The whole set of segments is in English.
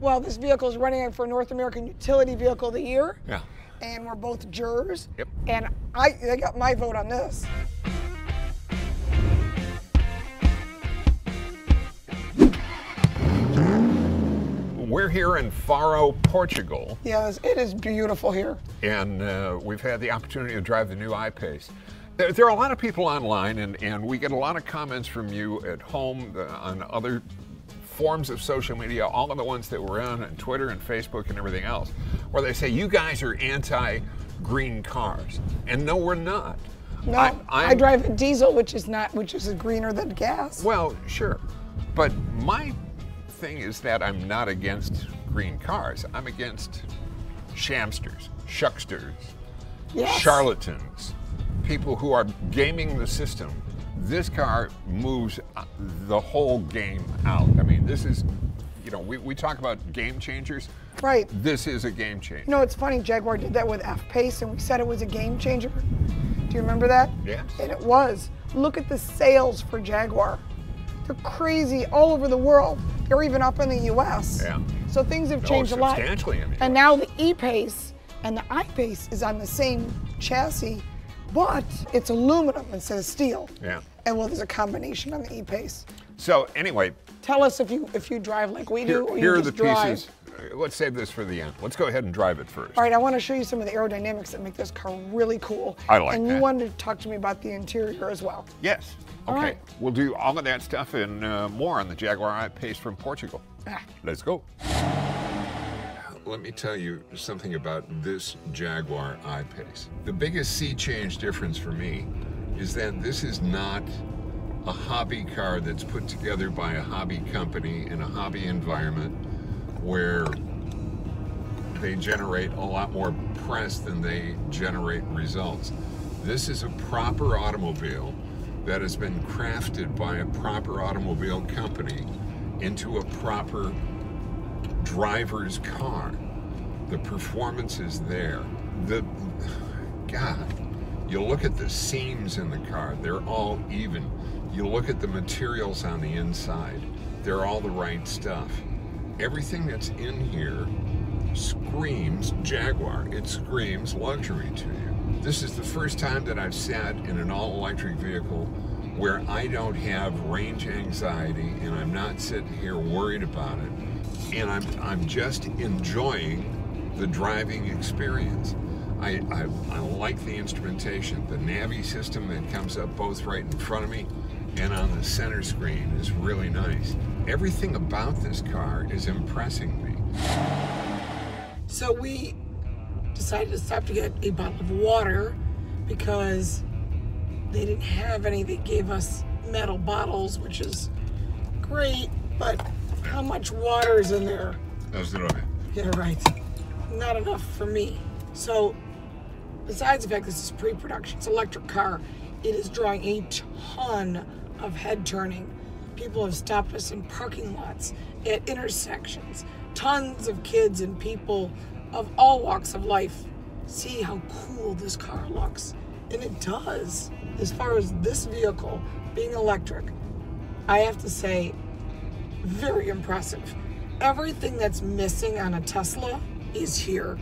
Well, this vehicle is running for North American Utility Vehicle of the Year. Yeah. And we're both jurors. Yep. And they got my vote on this. We're here in Faro, Portugal. Yes, it is beautiful here. And we've had the opportunity to drive the new I-PACE. There are a lot of people online, and we get a lot of comments from you at home on other forms of social media, all of the ones that we're on Twitter and Facebook and everything else, where they say, you guys are anti-green cars. And no, we're not. No, I drive a diesel, which is greener than gas. Well, sure. But my thing is that I'm not against green cars. I'm against shamsters, shucksters, yes, charlatans, people who are gaming the system. This car moves the whole game out. I mean, this is, you know, we talk about game changers. Right. This is a game changer. You know, it's funny, Jaguar did that with F-PACE, and we said it was a game changer. Do you remember that? Yes. And it was. Look at the sales for Jaguar. They're crazy all over the world. They're even up in the U.S. Yeah. So things have changed a lot. Substantially, I mean. And now the E-PACE and the I-PACE is on the same chassis, but it's aluminum instead of steel. Yeah. And well, there's a combination on the E-PACE. So anyway. Tell us if you drive like we do, or you just drive. Here are the pieces. Let's save this for the end. Let's go ahead and drive it first. All right, I want to show you some of the aerodynamics that make this car really cool. I like that. And you wanted to talk to me about the interior as well. Yes. Okay, right. We'll do all of that stuff and more on the Jaguar I-PACE from Portugal. Ah. Let's go. Let me tell you something about this Jaguar I-PACE. The biggest sea change difference for me is that this is not a hobby car that's put together by a hobby company in a hobby environment where they generate a lot more press than they generate results. This is a proper automobile that has been crafted by a proper automobile company into a proper driver's car. The performance is there. God, you look at the seams in the car, they're all even. You look at the materials on the inside, they're all the right stuff. Everything that's in here screams Jaguar. It screams luxury to you. This is the first time that I've sat in an all-electric vehicle where I don't have range anxiety, and I'm not sitting here worried about it. And I'm just enjoying the driving experience. I like the instrumentation. The Navi system that comes up both right in front of me and on the center screen is really nice. Everything about this car is impressing me. So we decided to stop to get a bottle of water because they didn't have any. They gave us metal bottles, which is great, but how much water is in there? Yeah, right. Not enough for me. So besides the fact this is pre-production, it's an electric car, it is drawing a ton of head turning. People have stopped us in parking lots, at intersections. Tons of kids and people of all walks of life see how cool this car looks. And it does. As far as this vehicle being electric, I have to say, very impressive. Everything that's missing on a Tesla is here.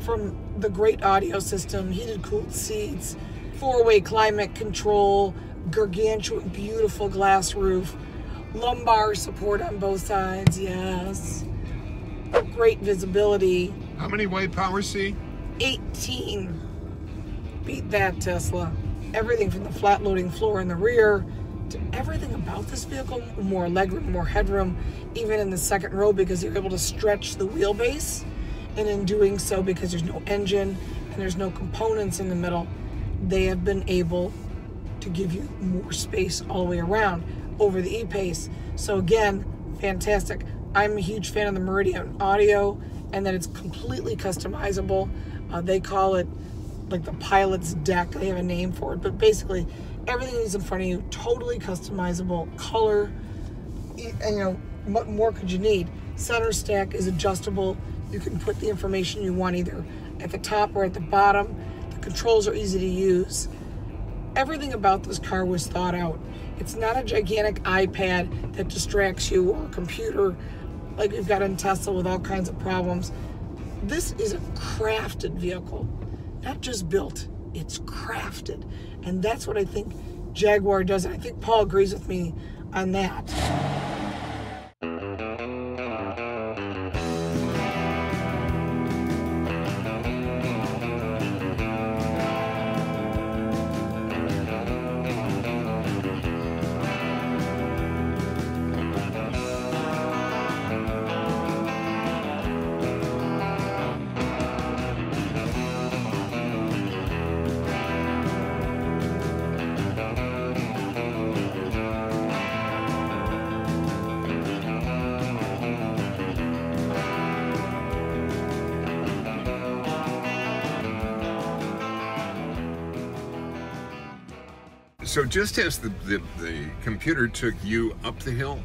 From the great audio system, heated cooled seats, four-way climate control, gargantuan beautiful glass roof, lumbar support on both sides, yes. Great visibility. How many horsepower? 18. Beat that, Tesla. Everything from the flat loading floor in the rear to everything about this vehicle. More legroom, more headroom, even in the second row, because you're able to stretch the wheelbase, and in doing so, because there's no engine and there's no components in the middle, they have been able to give you more space all the way around over the E-PACE. So again, fantastic. I'm a huge fan of the Meridian Audio, and that it's completely customizable. They call it like the pilot's deck. They have a name for it, but basically everything is in front of you, totally customizable, color, and you know, what more could you need? Center stack is adjustable. You can put the information you want either at the top or at the bottom. The controls are easy to use. Everything about this car was thought out. It's not a gigantic iPad that distracts you or a computer like we've got in Tesla with all kinds of problems. This is a crafted vehicle, not just built, it's crafted. And that's what I think Jaguar does. And I think Paul agrees with me on that. So just as the computer took you up the hill,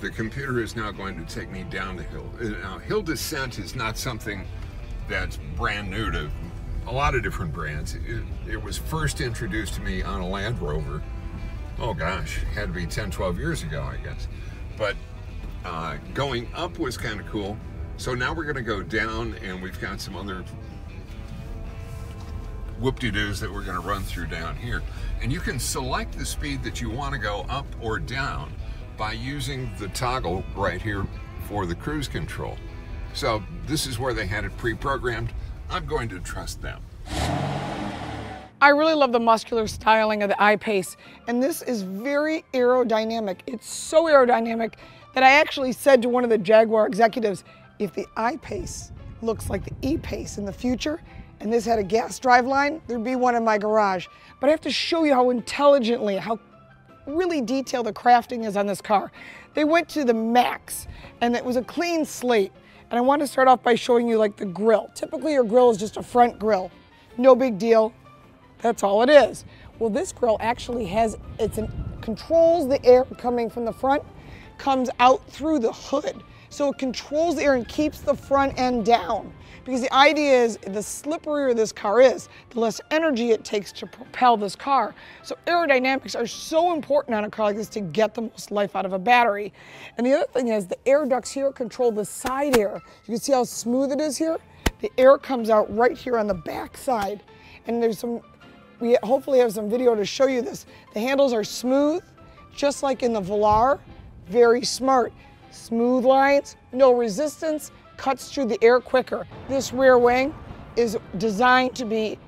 the computer is now going to take me down the hill. Now, hill descent is not something that's brand new to a lot of different brands. It was first introduced to me on a Land Rover. Oh gosh, it had to be 10, 12 years ago, I guess. But going up was kind of cool. So now we're gonna go down, and we've got some other whoop-de-doos that we're going to run through down here. And you can select the speed that you want to go up or down by using the toggle right here for the cruise control. So this is where they had it pre-programmed. I'm going to trust them. I really love the muscular styling of the I-PACE, and this is very aerodynamic. It's so aerodynamic that I actually said to one of the Jaguar executives, if the I-PACE looks like the E-PACE in the future, and this had a gas drive line, there'd be one in my garage. But I have to show you how intelligently, how really detailed the crafting is on this car. They went to the max, and it was a clean slate. And I want to start off by showing you like the grill. Typically your grill is just a front grill. No big deal, that's all it is. Well, this grill actually has, controls the air coming from the front, comes out through the hood. So it controls the air and keeps the front end down. Because the idea is, the slipperier this car is, the less energy it takes to propel this car. So aerodynamics are so important on a car like this to get the most life out of a battery. And the other thing is, the air ducts here control the side air. You can see how smooth it is here? The air comes out right here on the back side. And there's some, we hopefully have some video to show you this. The handles are smooth, just like in the Velar, very smart. Smooth lines, no resistance, cuts through the air quicker. This rear wing is designed to be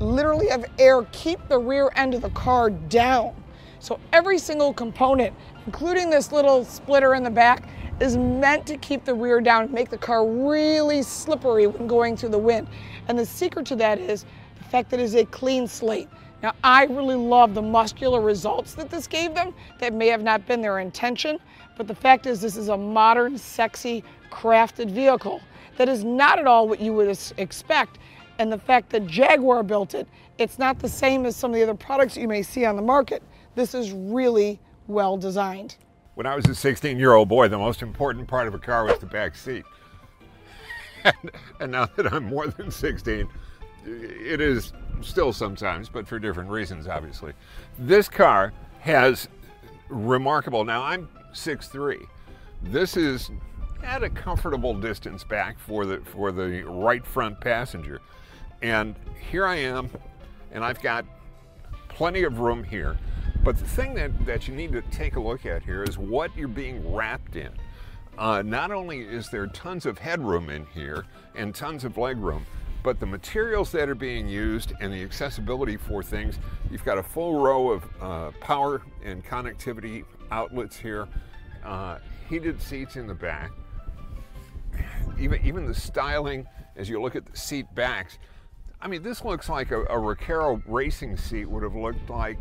literally have air, keep the rear end of the car down. So every single component, including this little splitter in the back, is meant to keep the rear down and make the car really slippery when going through the wind. And the secret to that is the fact that it is a clean slate. Now, I really love the muscular results that this gave them. That may have not been their intention, but the fact is this is a modern, sexy, crafted vehicle that is not at all what you would expect. And the fact that Jaguar built it, it's not the same as some of the other products that you may see on the market. This is really well designed. When I was a 16-year-old boy, the most important part of a car was the back seat. And now that I'm more than 16, it is still sometimes, but for different reasons, obviously. This car has remarkable, now I'm 6'3". This is at a comfortable distance back for the right front passenger. And here I am, and I've got plenty of room here. But the thing that you need to take a look at here is what you're being wrapped in. Not only is there tons of headroom in here and tons of leg room, but the materials that are being used and the accessibility for things, you've got a full row of power and connectivity outlets here, heated seats in the back. Even the styling, as you look at the seat backs, I mean, this looks like a Recaro racing seat would have looked like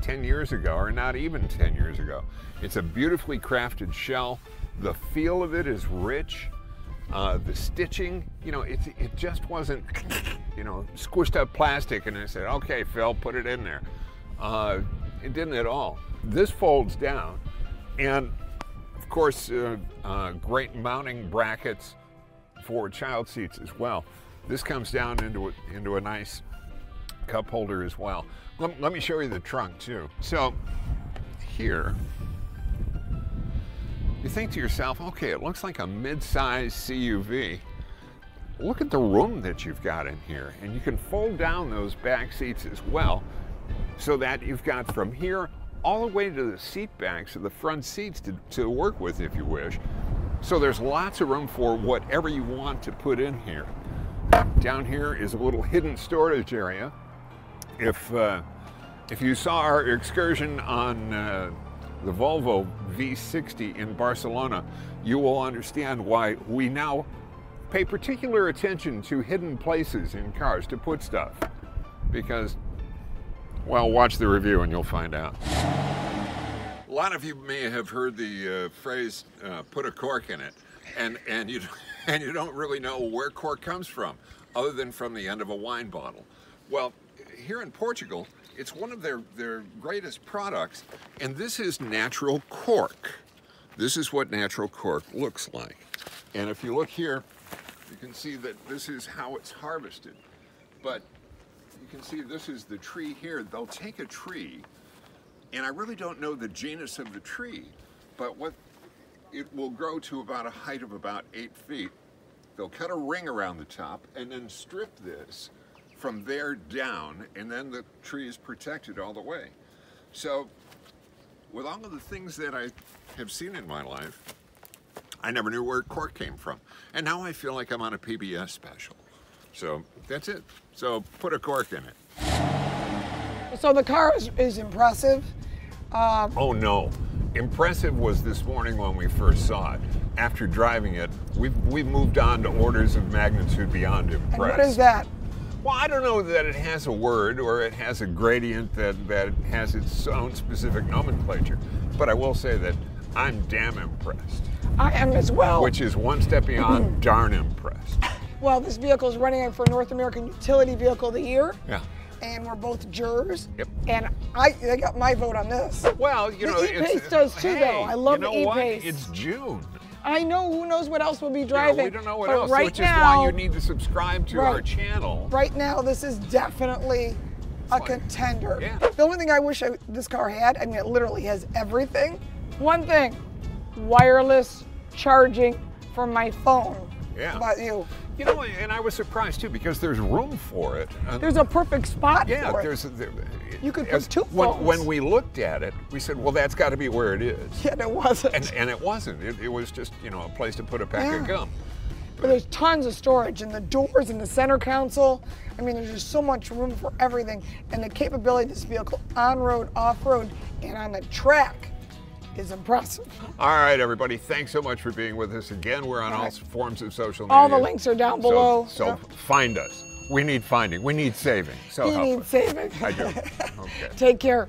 10 years ago, or not even 10 years ago. It's a beautifully crafted shell. The feel of it is rich. The stitching, you know, it just wasn't, you know, squished up plastic and I said, okay, Phil, put it in there. It didn't at all. This folds down, and of course, great mounting brackets for child seats as well. This comes down into a nice cup holder as well. Let me show you the trunk too. So here, You think to yourself, okay, it looks like a mid-size CUV. Look at the room that you've got in here, and you can fold down those back seats as well, so that you've got from here all the way to the seat backs of the front seats to work with if you wish. So there's lots of room for whatever you want to put in here. Down here is a little hidden storage area. If you saw our excursion on the Volvo V60 in Barcelona, you will understand why we now pay particular attention to hidden places in cars to put stuff. Because, well, watch the review and you'll find out. A lot of you may have heard the phrase, put a cork in it, and you don't really know where cork comes from, other than from the end of a wine bottle. Well, here in Portugal, it's one of their greatest products, and this is natural cork. This is what natural cork looks like. And if you look here, you can see that this is how it's harvested. But you can see this is the tree here. They'll take a tree, and I really don't know the genus of the tree, but what it will grow to about a height of about 8 feet. They'll cut a ring around the top and then strip this from there down, and then the tree is protected all the way. So with all of the things that I have seen in my life, I never knew where cork came from. And now I feel like I'm on a PBS special. So that's it. So put a cork in it. So the car is impressive. Oh no. Impressive was this morning when we first saw it. After driving it, we've moved on to orders of magnitude beyond impressive. And what is that? Well, I don't know that it has a word, or it has a gradient that has its own specific nomenclature. But I will say that I'm damn impressed. I am as well. Which is one step beyond darn impressed. Well, this vehicle is running for North American Utility Vehicle of the Year. Yeah. And we're both jurors. Yep. And they got my vote on this. Well, you know, the E-PACE does too, hey, though. I love the E-PACE. It's June. I know. Who knows what else we'll be driving? Yeah, we don't know what else. Right, which now, is why you need to subscribe to our channel. Right now, this is definitely a contender. Yeah. The only thing I wish this car had, I mean, it literally has everything. One thing: wireless charging for my phone. Yeah. How about you? You know, and I was surprised too, because there's room for it. There's a perfect spot for it. You could put two phones. When we looked at it, we said, well, that's got to be where it is. Yeah, and it wasn't. And it wasn't. It was just, you know, a place to put a pack of gum. But there's tons of storage in the doors, in the center console. I mean, there's just so much room for everything. And the capability of this vehicle on-road, off-road, and on the track is impressive. All right, everybody, thanks so much for being with us again. We're on all forms of social media. All the links are down below. So find us. We need finding. We need saving. So help us. I do. Okay. Take care.